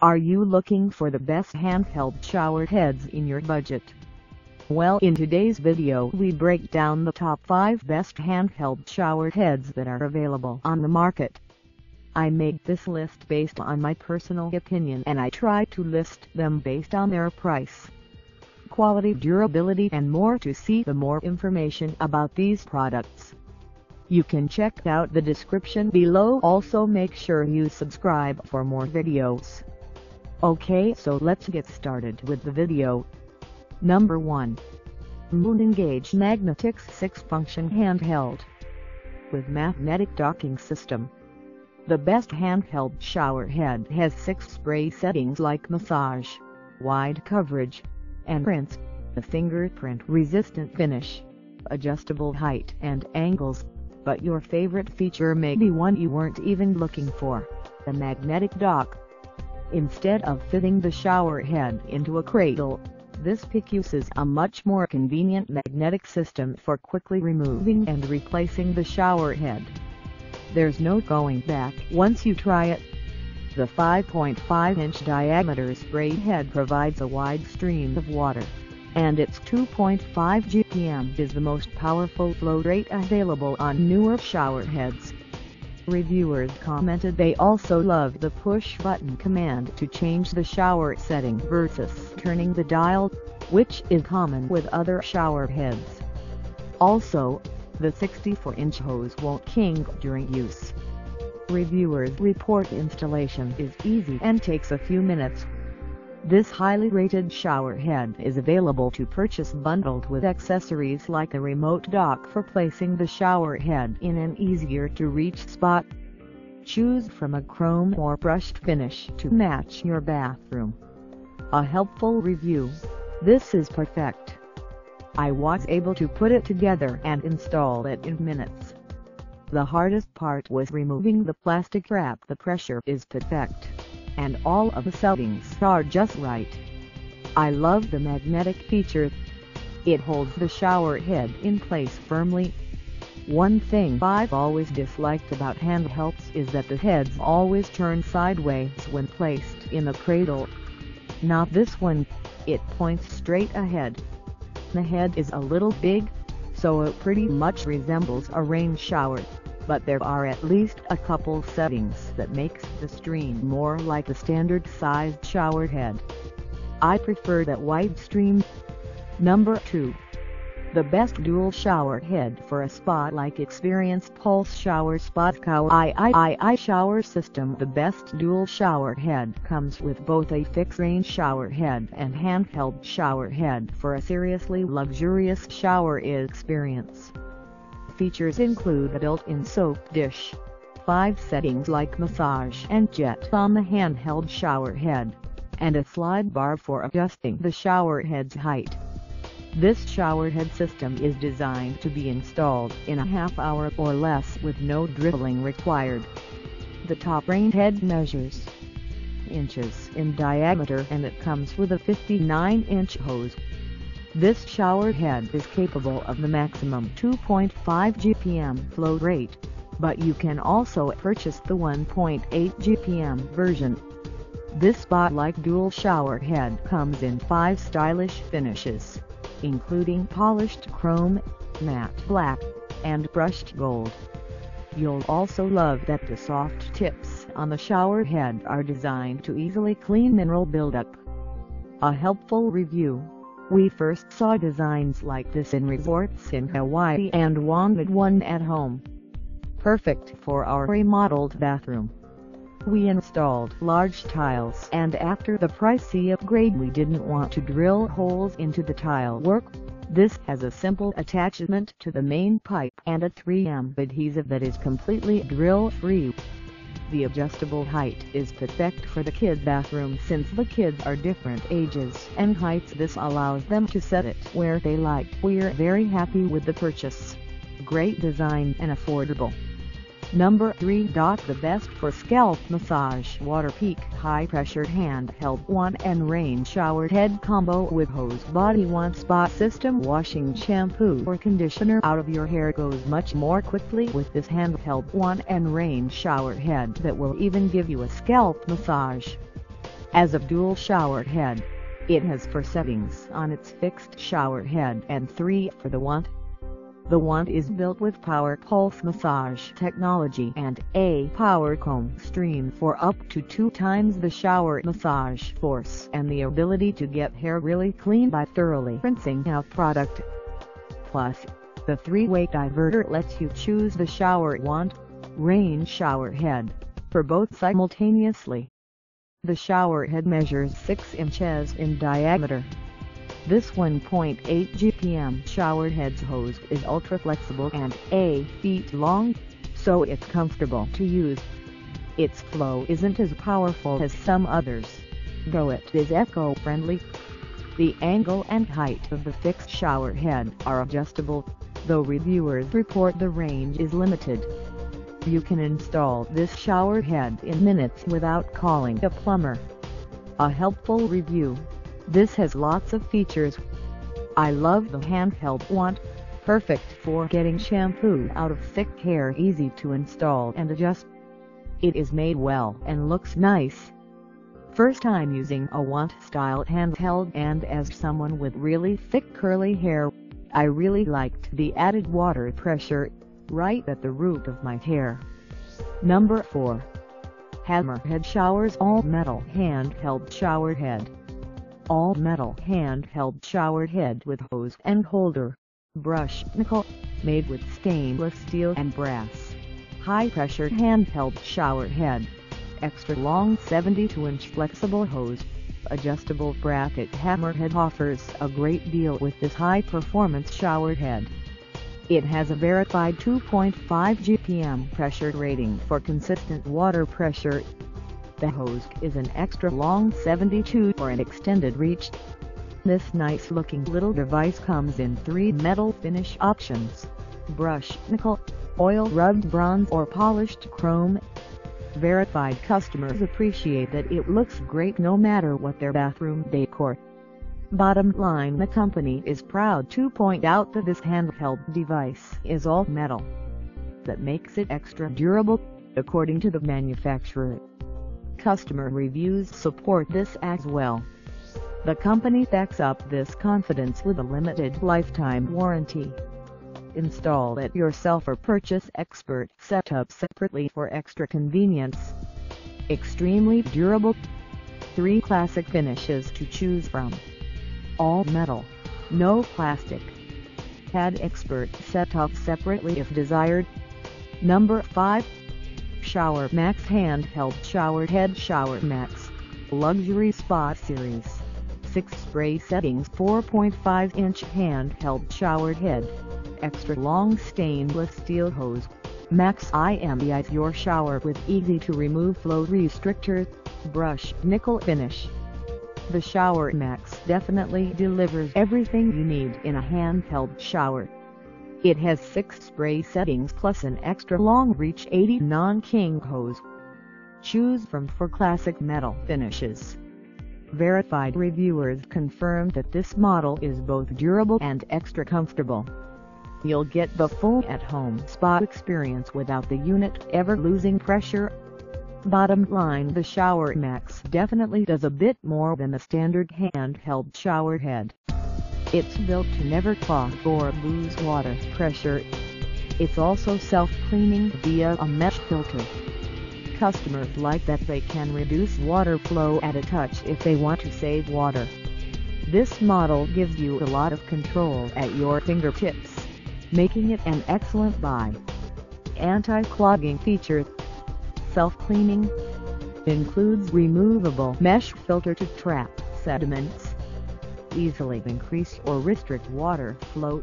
Are you looking for the best handheld shower heads in your budget? Well, in today's video we break down the top 5 best handheld shower heads that are available on the market. I made this list based on my personal opinion, and I try to list them based on their price, quality, durability and more. To see the more information about these products, you can check out the description below. Also make sure you subscribe for more videos. Okay, so let's get started with the video. Number 1. Moen Engage Magnetix 6-Function Handheld with Magnetic Docking System. The best handheld shower head has 6 spray settings like massage, wide coverage, and rinse, a fingerprint-resistant finish, adjustable height and angles, but your favorite feature may be one you weren't even looking for, the magnetic dock. Instead of fitting the shower head into a cradle, this pick uses a much more convenient magnetic system for quickly removing and replacing the shower head. There's no going back once you try it. The 5.5-inch diameter spray head provides a wide stream of water, and its 2.5 GPM is the most powerful flow rate available on newer shower heads. Reviewers commented they also love the push-button command to change the shower setting versus turning the dial, which is common with other shower heads. Also, the 64-inch hose won't kink during use. Reviewers report installation is easy and takes a few minutes. This highly rated shower head is available to purchase bundled with accessories like a remote dock for placing the shower head in an easier to reach spot. Choose from a chrome or brushed finish to match your bathroom. A helpful review: "This is perfect. I was able to put it together and install it in minutes. The hardest part was removing the plastic wrap. The pressure is perfect, and all of the settings are just right. I love the magnetic feature. It holds the shower head in place firmly." One thing I've always disliked about handhelds is that the heads always turn sideways when placed in a cradle. Not this one, it points straight ahead. The head is a little big, so it pretty much resembles a rain shower, but there are at least a couple settings that makes the stream more like a standard sized shower head. I prefer that wide stream. Number 2. The best dual shower head for a spa-like experience, Pulse Shower Spa Kauai III Shower System. The best dual shower head comes with both a fixed-range shower head and handheld shower head for a seriously luxurious shower experience. Features include a built-in soap dish, 5 settings like massage and jet on the handheld shower head, and a slide bar for adjusting the shower head's height. This shower head system is designed to be installed in a half hour or less with no dribbling required. The top range head measures inches in diameter, and it comes with a 59-inch hose. This shower head is capable of the maximum 2.5 GPM flow rate, but you can also purchase the 1.8 GPM version. This spa-like dual shower head comes in 5 stylish finishes, including polished chrome, matte black, and brushed gold. You'll also love that the soft tips on the shower head are designed to easily clean mineral buildup. A helpful review: "We first saw designs like this in resorts in Hawaii and wanted one at home. Perfect for our remodeled bathroom. We installed large tiles, and after the pricey upgrade we didn't want to drill holes into the tile work." This has a simple attachment to the main pipe and a 3M adhesive that is completely drill-free. The adjustable height is perfect for the kid bathroom, since the kids are different ages and heights. This allows them to set it where they like. We're very happy with the purchase. Great design and affordable. Number 3. The best for scalp massage, Waterpik High Pressure Handheld 1 and Rain Shower Head Combo with Hose. BodyWand Spa System. Washing shampoo or conditioner out of your hair goes much more quickly with this handheld 1 and Rain Shower Head that will even give you a scalp massage. as a dual shower head. It has 4 settings on its fixed shower head and 3 for the wand. The wand is built with power pulse massage technology and a power comb stream for up to 2 times the shower massage force and the ability to get hair really clean by thoroughly rinsing out product. Plus, the 3-way diverter lets you choose the shower wand, range shower head, for both simultaneously. The shower head measures 6 inches in diameter. This 1.8 GPM shower head's hose is ultra flexible and 8 feet long, so it's comfortable to use. Its flow isn't as powerful as some others, though it is eco-friendly. The angle and height of the fixed shower head are adjustable, though reviewers report the range is limited. You can install this shower head in minutes without calling a plumber. A helpful review. This has lots of features. I love the handheld wand, perfect for getting shampoo out of thick hair, easy to install and adjust. It is made well and looks nice. First time using a wand style handheld, and as someone with really thick curly hair, I really liked the added water pressure, right at the root of my hair. Number 4. Hammerhead Showers All Metal Handheld Shower Head. All metal handheld shower head with hose and holder, brush nickel, made with stainless steel and brass. High pressure handheld shower head. Extra long 72-inch flexible hose. Adjustable bracket. Hammerhead offers a great deal with this high performance shower head. It has a verified 2.5 GPM pressure rating for consistent water pressure. The hose is an extra long 72 for an extended reach. This nice looking little device comes in 3 metal finish options: brushed nickel, oil rubbed bronze or polished chrome. Verified customers appreciate that it looks great no matter what their bathroom decor. Bottom line, the company is proud to point out that this handheld device is all metal. That makes it extra durable, according to the manufacturer. Customer reviews support this as well. The company backs up this confidence with a limited lifetime warranty. Install it yourself or purchase expert setup separately for extra convenience. Extremely durable. 3 classic finishes to choose from. All metal, no plastic. Had expert setup separately if desired. Number 5. ShowerMax Handheld Shower Head. ShowerMax Luxury Spa Series 6 Spray Settings 4.5-inch handheld shower head. Extra long stainless steel hose. MAXX-imize your shower with easy-to-remove flow restrictor, brush nickel finish. The ShowerMax definitely delivers everything you need in a handheld shower. It has 6 spray settings plus an extra long reach 80 non-king hose. Choose from 4 classic metal finishes. Verified reviewers confirm that this model is both durable and extra comfortable. You'll get the full at-home spa experience without the unit ever losing pressure. Bottom line, the ShowerMax definitely does a bit more than a standard handheld shower head. It's built to never clog or lose water pressure. It's also self-cleaning via a mesh filter. Customers like that they can reduce water flow at a touch if they want to save water. This model gives you a lot of control at your fingertips, making it an excellent buy. Anti-clogging feature. Self-cleaning. Includes removable mesh filter to trap sediments. Easily increase or restrict water flow.